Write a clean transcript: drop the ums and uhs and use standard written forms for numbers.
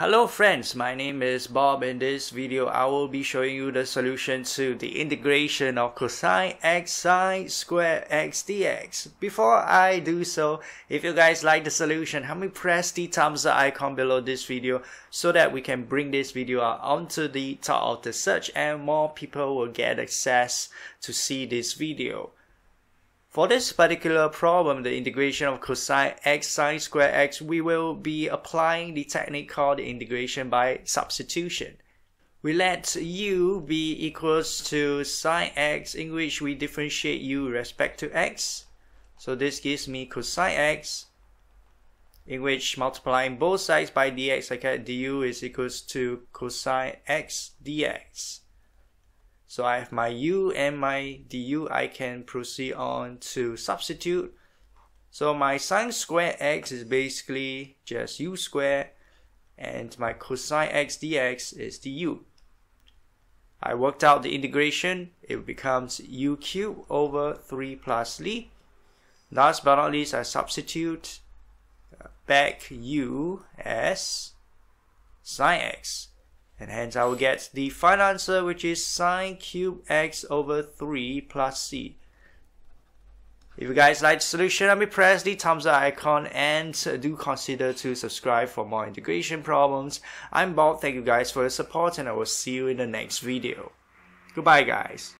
Hello friends, my name is Bob. In this video I will be showing you the solution to the integration of cosine x sine square x dx. Before I do so, if you guys like the solution, help me press the thumbs up icon below this video so that we can bring this video out onto the top of the search and more people will get access to see this video. For this particular problem, the integration of cosine x sine square x, we will be applying the technique called integration by substitution. We let u be equals to sine x, in which we differentiate u with respect to x. So this gives me cosine x, in which multiplying both sides by dx, I get du is equals to cosine x dx. So I have my u and my du, I can proceed on to substitute. So my sine square x is basically just u squared, and my cosine x dx is du. I worked out the integration, it becomes u cubed over 3 plus Li. Last but not least, I substitute back u as sine x. And hence I will get the final answer, which is sine cube x over 3 plus c. If you guys like the solution, let me press the thumbs up icon and do consider to subscribe for more integration problems. I'm Bob, thank you guys for your support and I will see you in the next video. Goodbye guys.